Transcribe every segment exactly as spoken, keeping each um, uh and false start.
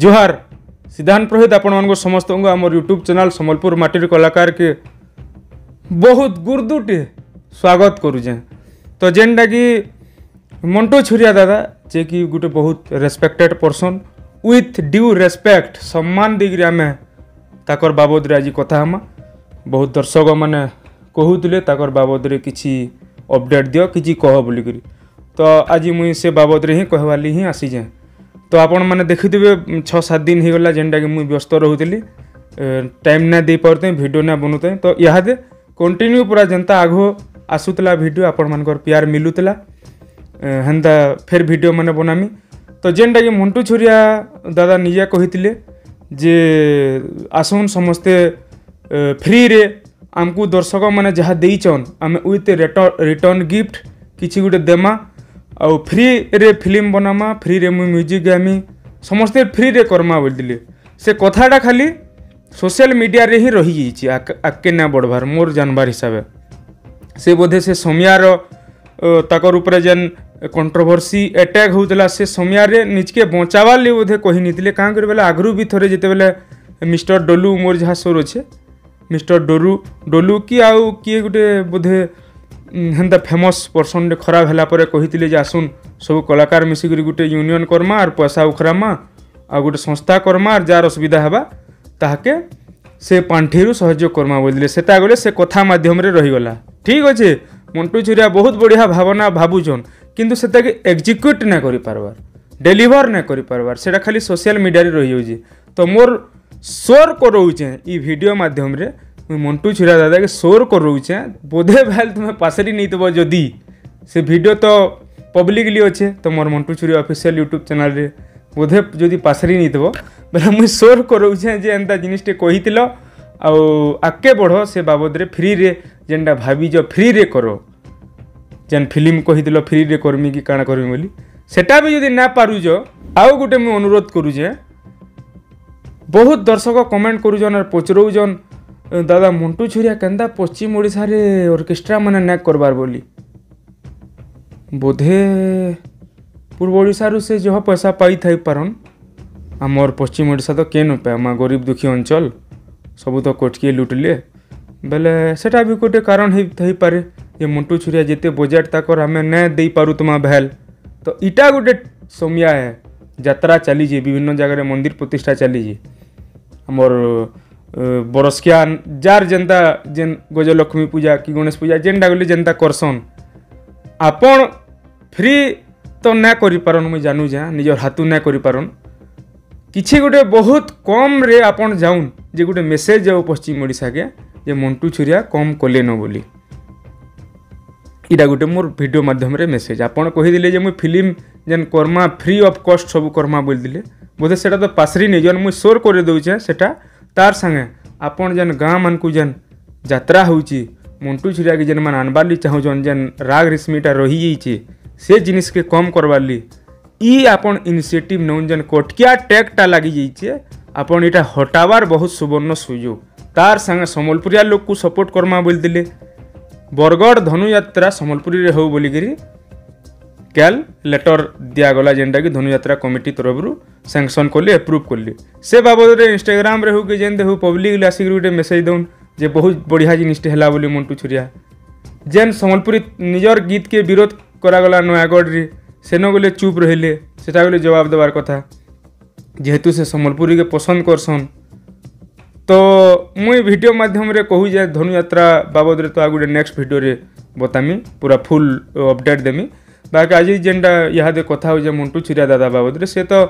जोहार सिद्धांत पुरोहित आपण समस्त आमर यूट्यूब चैनल संबलपुर माटिर कलाकार के बहुत गुर्दुटे स्वागत करुचे। तो जेनटा कि मंटू छुरिया दादा जे कि गोटे बहुत respected person with due respect सम्मान देकर आमे ताकर बाबद आज कथा हमा। बहुत दर्शक मैंने कहूले ताकर बाबद किसी अपडेट दियो किसी कह बोलिकी, तो आज मुई से बाबद हिं कहवाली हिं आसीजे। तो आपण मैंने देखिथे छः सात दिन होगा जेनटा कि मुई व्यस्त रोली टाइम ना दे पारे भिडियो ना बनुते, तो यादे कंटिन्यू पूरा जनता आगो आसूला भिडियो आपण मान प्यार मिलूला हेन्ता फेर भिडियो मैंने बनामी। तो जेनटा कि मंटू छुरिया दादा निजे कही जे आसन समस्ते फ्री रे आमको दर्शक मैंने जहाँ देचन आम विथ रिटर्न गिफ्ट किसी गोटे देमा आउ फ्री रे फिल्म बनामा फ्री रे मुई म्यूजिक गामी समस्ते फ्री रे करमा बोलते से कथाटा खाली सोशल मीडिया रे ही रही जाइए आगे ना बढ़वार मोर जानबार हिसाब से बोधे से समियार ताकर ऊपर जेन कंट्रोवर्सी अटैक होता से समियारे निजके बचावार लगे बोधे कहीनिते कहाँ कर बोले आगु भी थे जितेबले मिस्टर डोलू मोर जहाँ सोर अच्छे मिस्टर डोलू डोलू कि आउ किए गोटे बोधे हेन्ता फेमस पर्सन खराब होगापर कही आसुन सब कलाकार मिसिक गोटे यूनियन करमा और पैसा उखरामा आ गोटे संस्था करमा और जार असुविधा होगा ताके से पांठीरू सहयोग करमा बोलते सेटा गले से कथा माध्यम रे रहीगला। ठीक अच्छे मंटू छुरिया बहुत बढ़िया भावना भावुचन किंतु सेटा के एग्जीक्यूट ना करि पारबार डेलीवर ना करि पारबार सेटा खाली सोशल मीडिया रे रही जाउजी। तो मोर सोर करोउचे ई वीडियो माध्यम रे मुई मंटू छुरिया दादा के सोर करोउचे बोधे भाल तुम्हें पासरी नहीं देव जदि से वीडियो तो पब्लिकली अच्छे तो मोर Mantu Chhuriya official YouTube channel रे बोधे जदि पासरी नहीं देव बोले मुई सोर करोउचे जे एंता जिनिसटे कहीतिल आउ आगे बढ़ो से बाबद रे फ्री रे जेनटा भाभी जो फ्री रे करो जेन फिल्म कहीतिल फ्री रे करमी कि काणा करमी बोली सेटा भी जदि ना पारुज आउ गोटे मुई अनुरोध करुचे। बहुत दर्शक कमेंट करुचन और पचरौन दादा मंटू छुरिया केन्दा पश्चिम ओडिशा रे ऑर्केस्ट्रा माने ना करबार बोली बोधे पूर्व ओडिशा रु से जो पैसा पाई थाई पारन आमर पश्चिम ओडिशा तो केन पाए आम गरीब दुखी अंचल सबू तो कटके लुटले बेले सेटा भी गोटे कारण है पारे ये मंटू छुरिया जिते बजेट तक आम ना दे पारू तुम भैल तो इटा गोटे समिया है यात्रा चलीजे विभिन्न जगह मंदिर प्रतिष्ठा चलीजे आमर बरसकिया जार जेन्ता जेन गजलक्ष्मी पूजा कि गणेश पूजा जेनटा गले जेन्ता करसन आपण फ्री तो ना करिपारन मुई जानूजा निजर हाथू ना करिपारन किसी गोटे बहुत कम रे आपण जाऊन जे गोटे मेसेज जाओ पश्चिम ओडिशा के जे मंटू छुरिया कम कले न बोली इटा गोटे मोर भिडियो माध्यम रे मेसेज आपण कहीदे जे मुई फिल्म जेन कर्मा फ्री ऑफ कॉस्ट सब कर्मा बोलते बोधे सेटा तो पासरी नहीं जन मुई सोर कर देचे सेटा तार संगे आपण जेन गाँ मान जेन यात्रा होची मंटू छुरिया के जेन मान आनबार चाहून जेन राग रिश्मीटा रही जाइए से जिनिस के कम करवार इ आपण इनिशिएटिव नौन जेन कटकिया टैगटा लगी जाइए आपण इटा हटावार बहुत सुवर्ण सुयोग तार संगे संबलपुरिया लोक को सपोर्ट करमा बोलते बरगढ़ धनुयात्रा संबलपुरी रे हो बोलिकी कैल लेटर दिगला जेनटा कि धनुयात्रा कमिटी तरफ सैंक्शन कली एप्रूव कली से बाबद इंस्टाग्राम रे हो कि जेन हो पब्लिक आसिक गोटे मेसेज दौन जे बहुत बढ़िया जिनिसटे है बोली मंटू छुरिया जेन संबलपुरी निजर गीत के विरोध करागला नयागढ़ रे सेन गले चुप रहिले सेटा गले जवाब देवार कथा जेहेतु से संबलपुरी के पसंद करसन। तो मुई वीडियो माध्यम रे कहू जे धनुयात्रा बाबद रे तो आ गोटे नेक्स्ट वीडियो रे बतामी पूरा फुल अपडेट देमी। बाकी आज जेनटा इहादे कथा हो जे मंटू छुरिया दादा बाबद रे से तो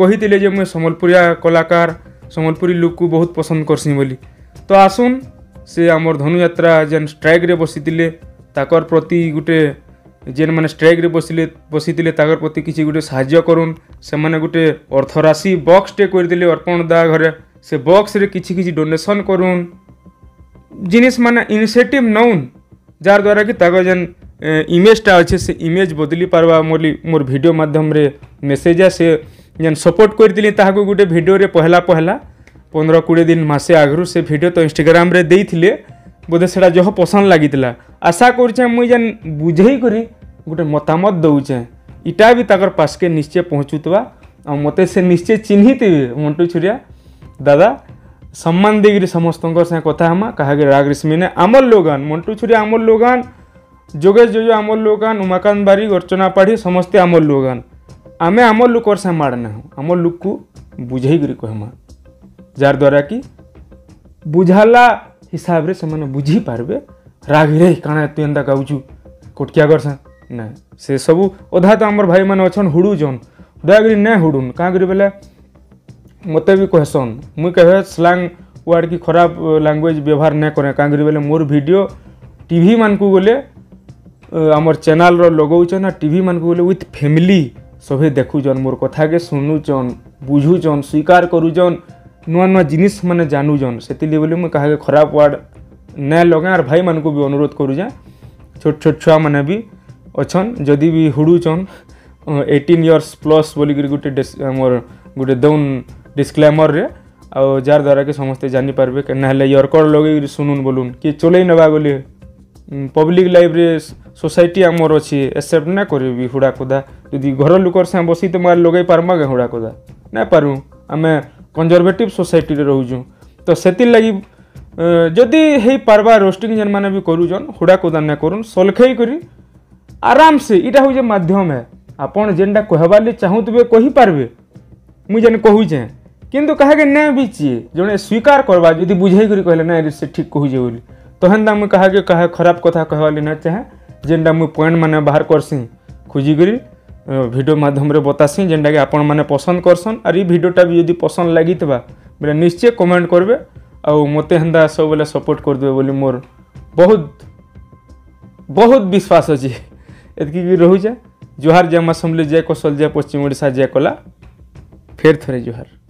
कहीतिले जे मुई संबलपुरिया कलाकार संबलपुरी लुक को बहुत पसंद करसी बोली। तो आसुन से आमर धनुयात्रा जेन स्ट्राइक रे बसीतिले ताकर प्रति गुटे जेन माने स्ट्राइक रे बसिले बसीतिले ताकर प्रति किसी गुटे सहाय्य करून से माने गुटे अर्थराशि बॉक्स टे करदिले अर्पण दा घरे से बॉक्स रे किसी किसी डोनेसन करून जिनिस माने इनिशिएटिव नउन जार द्वारा कि ताको जेन इमेजटा अच्छे से इमेज बदली पारवा मोली मोर वीडियो माध्यम रे मेसेज से जेन सपोर्ट करदिली ताको गुटे वीडियो रे पहला पहला पंद्रह कोड़े दिन मासे आगरू से वीडियो तो इंस्टाग्राम रे देइथिले बोधे सेटा जह पसंद लागितिला आशा करुचे मुई जेन बुझे करी गोटे मतामत दौचे इटा भी ताकर पास के निश्चय पहुँचुवा मत से निश्चय चिन्हित मंटू छुरिया दादा सम्मान देकर समस्त कथा हमा कहा राग रिश्मी ने आमर लोगान मंटू छुरिया आमर लोगान जोगेश जोजो आमर लोगान उमाकांत बारिक अर्चना पाढ़ी समस्ते आमर लोगान आमे आमर लोकर से माड़ना आमर लोक को बुझेगी कहमा जार द्वारा कि बुझाला हिसाब रे से बुझी पारबे राग रे काना तु एंदा गाउछु कोटकिया करसा ना से सबू अधा तो आमर भाई माने अछन हुडू जन दयागरी ना हुडुन कागरी बेले मत भी कहसन मुई कहे स्लांग वर्ड की खराब लैंग्वेज व्यवहार ना करे कागरी बेले मोर वीडियो टीवी मान को बोले आमर चैनल रो लगौछ ना टीवी मान को बोले विथ फैमिली सभी देखुन मोर कथा के सुनुचन बुझुचन स्वीकार करुचन नुआ नुआ जिनिस माने जानून से बोली मुझे कहा खराब वार्ड ना लगे और भाई मानक भी अनुरोध करूँ छोट छोट छुआ मैंने भी अच्छन जदि भी हुड़ूचन एटीन इयर्स प्लस बोल गोटे मोर गोटे दौन डिस्क्लेमर रे आ जार द्वारा कि समस्ते जानीपारे कि ना इयरकड लगे सुनुन बोलून कि चलई नवा बोले पब्लिक लाइफ रे सोसाइटी आमर अच्छी एक्सेप्ट ना करी हुड़ा कोदा यदि घर लोकर से बस तो मैं लगे पार्मा क्या हुड़ा कोदा ना पारूँ आम कंजरभेटिव सोसाइटी रोचुँ तो से लगी जदि है पार्बा रोस्टिंग जन मैंने भी करुचन हुड़ा कोदा ना करूँ सलखे कर आराम से इटा हूँ माध्यम है आपन जेनटा कहबार लगे चाहूबे कहीपरें मुझे जेन कहूचे किंतु कहा के ना भी ची जड़े स्वीकार करवा जदि बुझे कहले ना से ठीक कहूचे बोली तो हेन्दा मुझे कहा कह खराब कथा कहवा लगे ना चाहे जेनटा मुझे पॉइंट मैंने बाहर करसी खोजिक वीडियो माध्यम बतासी जेनटा कि आपण मैंने पसंद करसन और ये वीडियोटा भी जब पसंद लगी बोले निश्चय कमेंट करबे आउ मते हेन्दा सब बोले सपोर्ट करदे बोली मोर बहुत बहुत विश्वास अच्छे एतकी रोचे जोहार जय माँ समले जय कौशल जय पश्चिम ओडिशा जय कला फेर थोड़े जोहार।